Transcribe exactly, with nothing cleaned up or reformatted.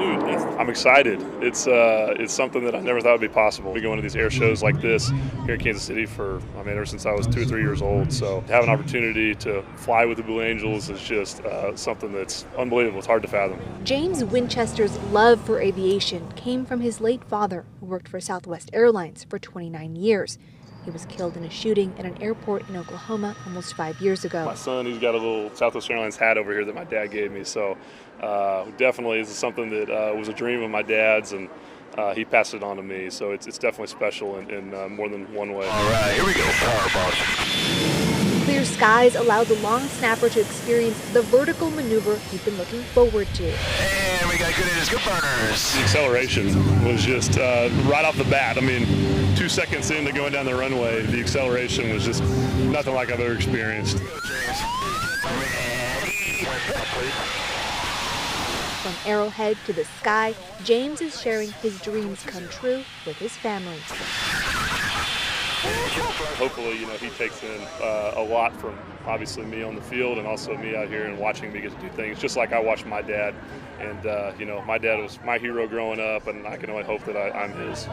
Dude, it's, I'm excited. It's uh, it's something that I never thought would be possible. We go into these air shows like this here in Kansas City for, I mean, ever since I was two or three years old. So to have an opportunity to fly with the Blue Angels is just uh, something that's unbelievable. It's hard to fathom. James Winchester's love for aviation came from his late father, who worked for Southwest Airlines for twenty-nine years. He was killed in a shooting at an airport in Oklahoma almost five years ago. My son, he's got a little Southwest Airlines hat over here that my dad gave me. So uh, definitely this is something that uh, was a dream of my dad's, and uh, he passed it on to me. So it's, it's definitely special in, in uh, more than one way. All right, here we go, Powerball. Clear skies allowed the long snapper to experience the vertical maneuver he'd been looking forward to. And we got good hitters, good burners. The acceleration was just uh, right off the bat. I mean, two seconds into going down the runway, the acceleration was just nothing like I've ever experienced. From Arrowhead to the sky, James is sharing his dreams come true with his family. Hopefully, you know, he takes in uh, a lot from obviously me on the field and also me out here and watching me get to do things just like I watched my dad. And, uh, you know, my dad was my hero growing up, and I can only hope that I, I'm his.